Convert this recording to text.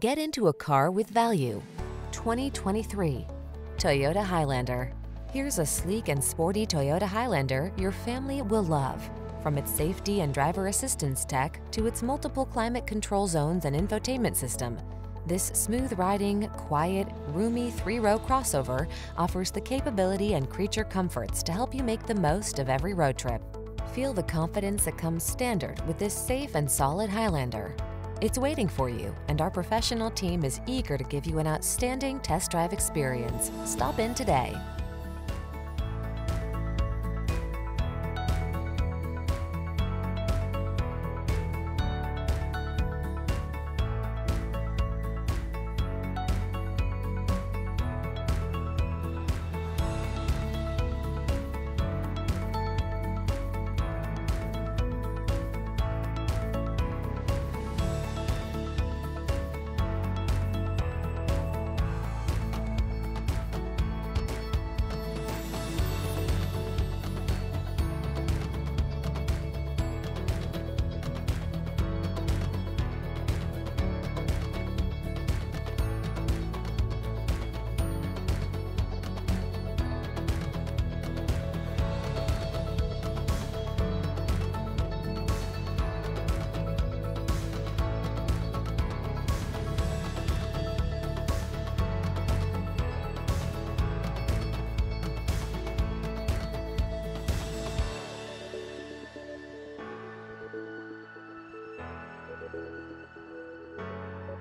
Get into a car with value. 2023 Toyota Highlander. Here's a sleek and sporty Toyota Highlander your family will love. From its safety and driver assistance tech to its multiple climate control zones and infotainment system, this smooth-riding, quiet, roomy three-row crossover offers the capability and creature comforts to help you make the most of every road trip. Feel the confidence that comes standard with this safe and solid Highlander. It's waiting for you, and our professional team is eager to give you an outstanding test drive experience. Stop in today.